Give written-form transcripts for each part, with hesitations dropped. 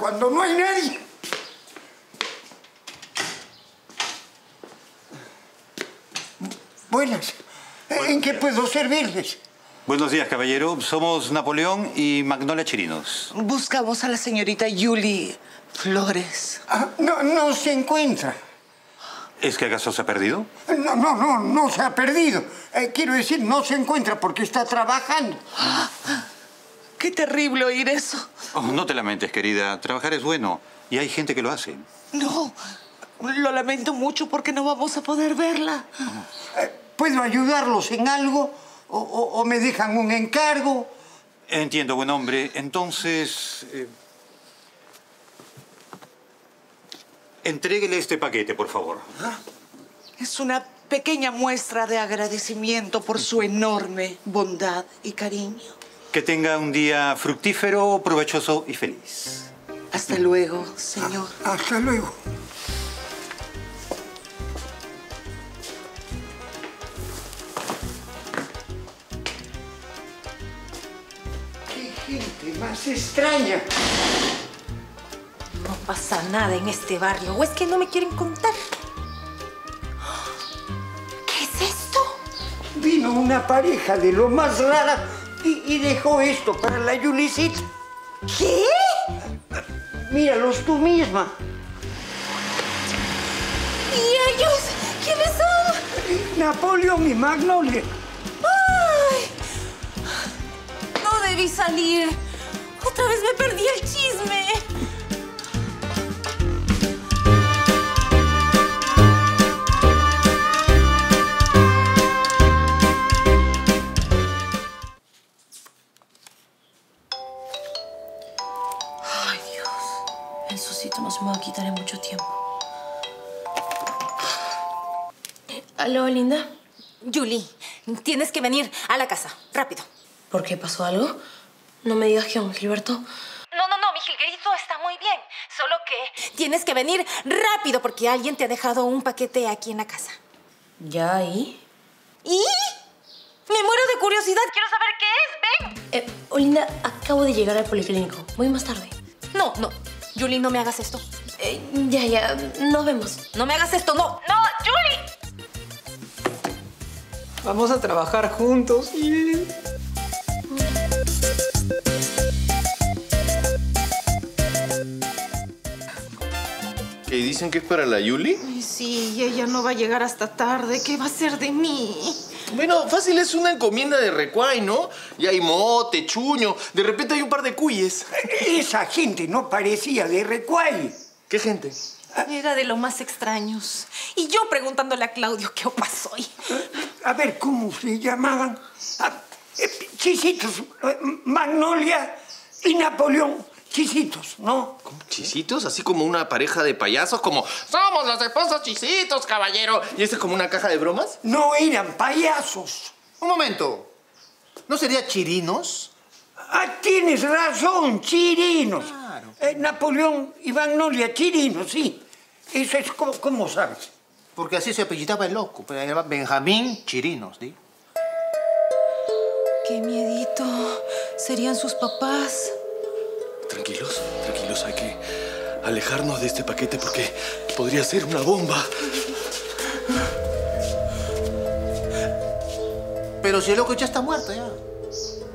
Cuando no hay nadie. Buenas. ¿En qué puedo servirles? Buenos días, caballero. Somos Napoleón y Magnolia Chirinos. Buscamos a la señorita Yuli Flores. Ah, no se encuentra. ¿Es que acaso se ha perdido? No se ha perdido. Quiero decir, no se encuentra porque está trabajando. ¡Ah! ¡Qué terrible oír eso! Oh, no te lamentes, querida. Trabajar es bueno y hay gente que lo hace. No, lo lamento mucho porque no vamos a poder verla. ¿Puedo ayudarlos en algo? ¿O me dejan un encargo? Entiendo, buen hombre. Entonces... Entréguele este paquete, por favor. Es una pequeña muestra de agradecimiento por su enorme bondad y cariño. Que tenga un día fructífero, provechoso y feliz. Hasta luego, señor. Hasta luego. ¡Qué gente más extraña! No pasa nada en este barrio. ¿O es que no me quieren contar? ¿Qué es esto? Vino una pareja de lo más rara... Y dejó esto para la Yulicita. ¿Qué? Míralos tú misma. ¿Y ellos? ¿Quiénes son? Napoleón y Magnolia. ¡Ay! No debí salir. Otra vez me perdí el chisme. Me va a quitar en mucho tiempo. ¿Aló, linda? Yuli, tienes que venir a la casa. Rápido. ¿Por qué? ¿Pasó algo? No me digas que don Gilberto... No, mi Gilberto está muy bien. Solo que... Tienes que venir rápido porque alguien te ha dejado un paquete aquí en la casa. ¿Ya? ¿Y? Me muero de curiosidad. Quiero saber qué es. Ven. Olinda, acabo de llegar al policlínico. Voy más tarde. No. Yuli, no me hagas esto. Ya, nos vemos. No me hagas esto, no. ¡No, Yuli! Vamos a trabajar juntos. ¿Qué dicen que es para la Yuli? Ay, sí, ella no va a llegar hasta tarde. ¿Qué va a hacer de mí? Bueno, fácil, es una encomienda de Recuay, ¿no? Y hay mote, chuño, de repente hay un par de cuyes. Esa gente no parecía de Recuay. ¿Qué gente? Era de los más extraños. Y yo preguntándole a Claudio qué pasó hoy. A ver, ¿cómo se llamaban? Chisitos, Magnolia y Napoleón. Chisitos, ¿no? ¿Cómo? ¿Chisitos? Así como una pareja de payasos, como... ¡Somos los esposos chisitos, caballero! ¿Y esto es como una caja de bromas? No eran payasos. Un momento. ¿No sería Chirinos? Ah, tienes razón, Chirinos. Claro. Napoleón y Magnolia Chirinos, sí. Eso es como... ¿Cómo sabes? Porque así se apellidaba el loco. Pero era Benjamín Chirinos, ¿sí? Qué miedito. ¿Serían sus papás? Tranquilos, hay que alejarnos de este paquete porque podría ser una bomba. Pero si el loco ya está muerto, ya.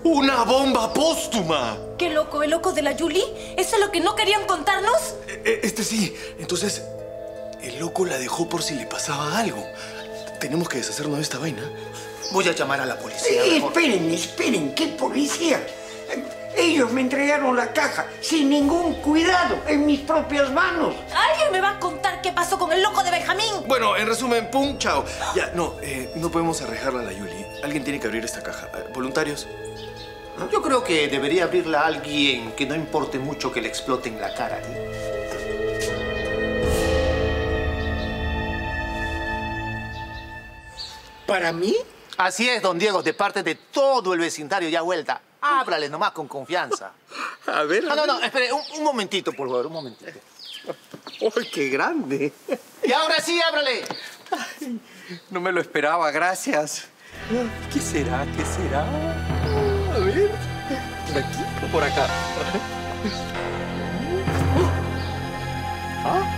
¡Una bomba póstuma! ¿Qué loco? ¿El loco de la Yuli? ¿Eso es lo que no querían contarnos? Este sí. Entonces, el loco la dejó por si le pasaba algo. Tenemos que deshacernos de esta vaina. Voy a llamar a la policía. Sí, esperen. ¿Qué policía? Ellos me entregaron la caja sin ningún cuidado, en mis propias manos. ¿Alguien me va a contar qué pasó con el loco de Benjamín? Bueno, en resumen, pum, chao. Ya, no podemos arrejarla a la Yuli. Alguien tiene que abrir esta caja. ¿Voluntarios? ¿Ah? Yo creo que debería abrirla alguien que no importe mucho que le explote en la cara, ¿eh? ¿Para mí? Así es, don Diego, de parte de todo el vecindario ya vuelta. Ábrale nomás con confianza. A ver... No, no, no, espere, un momentito, por favor, un momentito. ¡Ay, qué grande! Y ahora sí, ábrale. Ay, no me lo esperaba, gracias. ¿Qué será? ¿Qué será? A ver... ¿Por aquí o por acá? ¿Ah?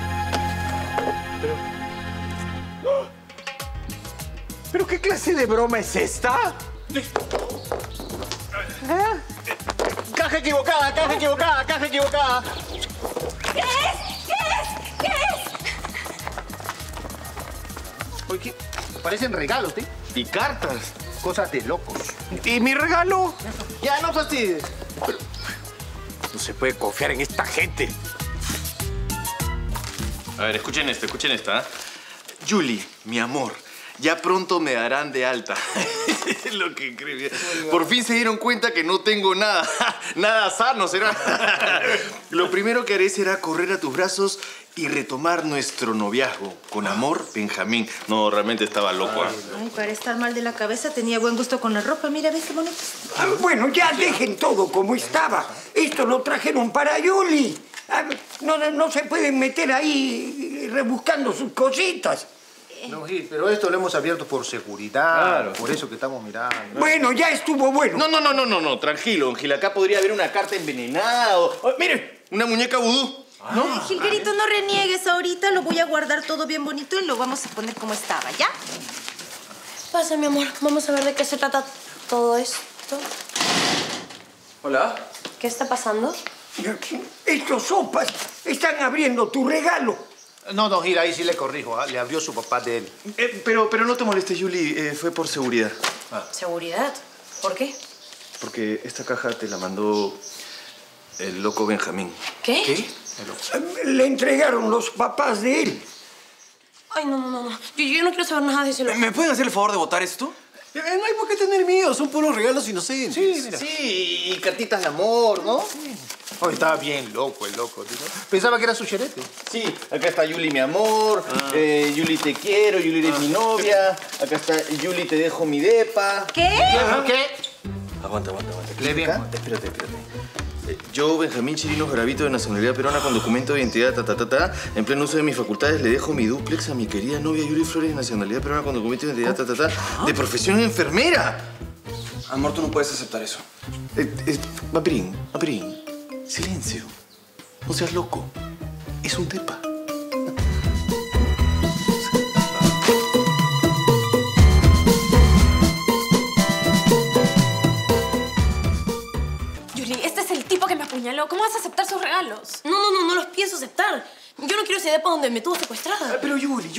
¿Pero qué clase de broma es esta? ¿Ah? Caja equivocada, caja equivocada, caja equivocada. ¿Qué es? ¿Qué es? ¿Qué es? Oye, ¿qué? Parecen regalos, ¿eh? Y cartas. Cosas de locos. ¿Y mi regalo? Ya, no fastidies. No se puede confiar en esta gente. A ver, escuchen esta, ¿eh? Yuli, mi amor, ya pronto me darán de alta. Lo que increíble. Por fin se dieron cuenta que no tengo nada. Nada sano será. Lo primero que haré será correr a tus brazos y retomar nuestro noviazgo. Con amor, Benjamín. No, realmente estaba loco. ¿Eh? Ay, para estar mal de la cabeza tenía buen gusto con la ropa. Mira, ¿ves qué bonito? Ah, bueno, ya dejen todo como estaba. Esto lo trajeron para Yuli. Ah, no se pueden meter ahí rebuscando sus cositas. No, Gil, pero esto lo hemos abierto por seguridad, claro. Por eso que estamos mirando. ¿No? Bueno, ya estuvo bueno. No, tranquilo, Gil. Acá podría haber una carta envenenada o... Oh, miren, una muñeca vudú. Ah, ¿no? Gilberto, no reniegues ahorita. Lo voy a guardar todo bien bonito y lo vamos a poner como estaba, ¿ya? Pasa, mi amor. Vamos a ver de qué se trata todo esto. Hola. ¿Qué está pasando? Estos sopas están abriendo tu regalo. No, don Gil, ahí sí le corrijo. ¿Ah? Le abrió su papá de él. Pero no te molestes, Yuli. Fue por seguridad. Ah. ¿Seguridad? ¿Por qué? Porque esta caja te la mandó el loco Benjamín. ¿Qué? ¿Qué? El loco. Le entregaron los papás de él. Ay, no. Yo no quiero saber nada de ese loco. ¿Me pueden hacer el favor de botar esto? No hay por qué tener miedo. Son puros regalos inocentes. Sí, mira. Sí, y cartitas de amor, ¿no? Sí. Oh, estaba bien loco el loco, tío. Pensaba que era su cherete. Sí, acá está Yuli, mi amor. Ah. Yuli, te quiero. Yuli, eres mi novia. Acá está Yuli, te dejo mi depa. ¿Qué? ¿Qué? Aguanta. Le bien. Espérate. Yo, Benjamín Chirino Garavito, de nacionalidad peruana, con documento de identidad, en pleno uso de mis facultades, le dejo mi dúplex a mi querida novia Yuli Flores, de nacionalidad peruana, con documento de identidad, de profesión enfermera. Amor, tú no puedes aceptar eso. Papirín. Silencio. No seas loco. Es un depa. Yuli, este es el tipo que me apuñaló. ¿Cómo vas a aceptar sus regalos? No los pienso aceptar. Yo no quiero ese depa donde me tuvo secuestrada. Pero Yuli.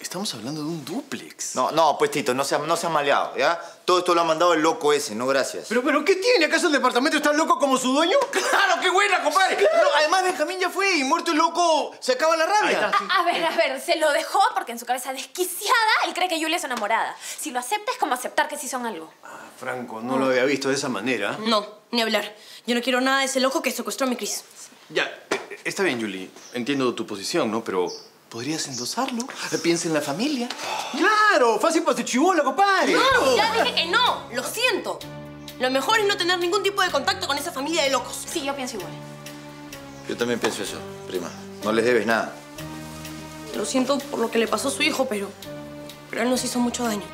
Estamos hablando de un dúplex. No, pues Tito, no seas maleado, ¿ya? Todo esto lo ha mandado el loco ese, no gracias. ¿Pero qué tiene? ¿Acaso el departamento está loco como su dueño? ¡Claro, qué buena, compadre! Claro. No, además, Benjamín ya fue y muerto el loco se acaba la rabia. A ver, se lo dejó porque en su cabeza desquiciada él cree que Yuli es su enamorada. Si lo acepta es como aceptar que sí son algo. Ah, Franco, no lo había visto de esa manera. No, ni hablar. Yo no quiero nada de ese loco que secuestró a mi Cris. Ya, está bien, Yuli. Entiendo tu posición, ¿no? Pero... ¿podrías endosarlo? Piensa en la familia. ¡Claro! ¡Fácil para tu chibola, compadre! ¡Claro! ¡Ya dije que no! ¡Lo siento! Lo mejor es no tener ningún tipo de contacto con esa familia de locos. Sí, yo pienso igual. Yo también pienso eso, prima. No les debes nada. Lo siento por lo que le pasó a su hijo, pero él nos hizo mucho daño.